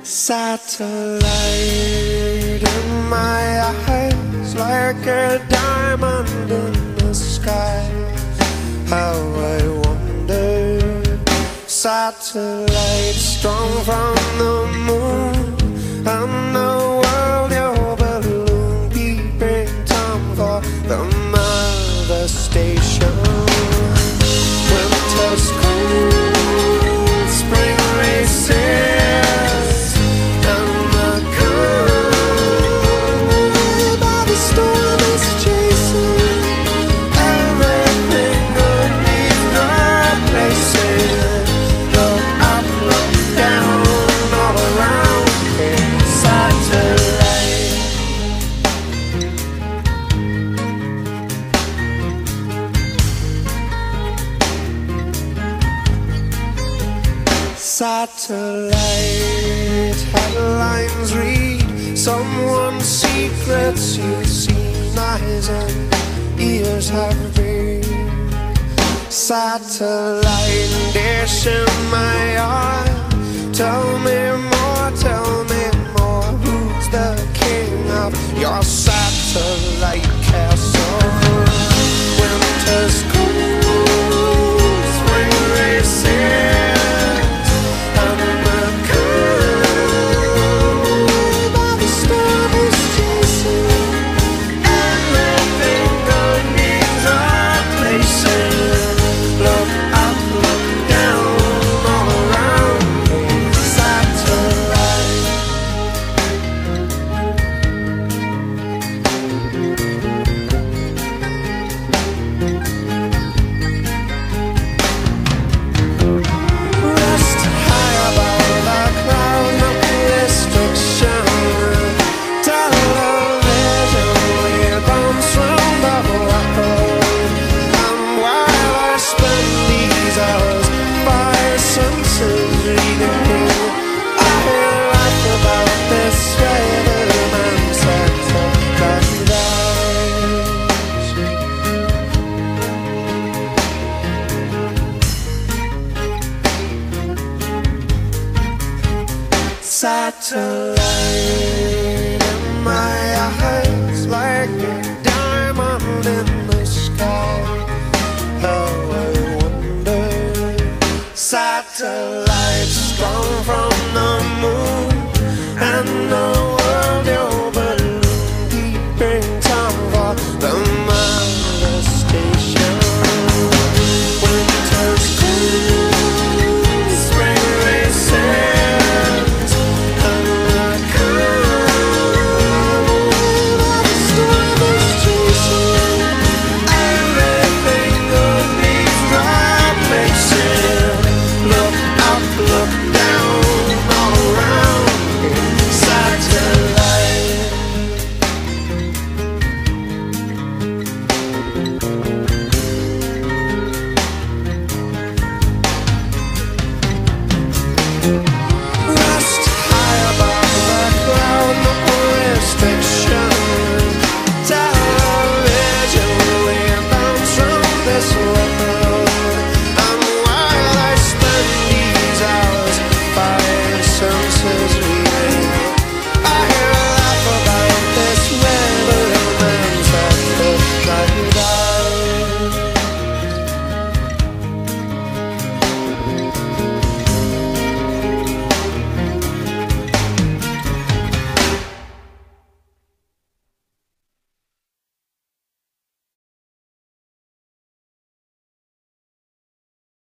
Satellite in my eyes, like a diamond in the sky. How I wonder. Satellite strong from the moon, and the world your balloon, peeping Tom for the mother station. Winter's cool, spring races, satellite. Headlines read someone's secrets you've seen. Eyes and ears have been. Satellite dish in my eye. Tell me more, who's the king of your satellite castle? Winter's cool, spring races, satellite in my eyes, like a diamond in the sky. How I wonder, satellite.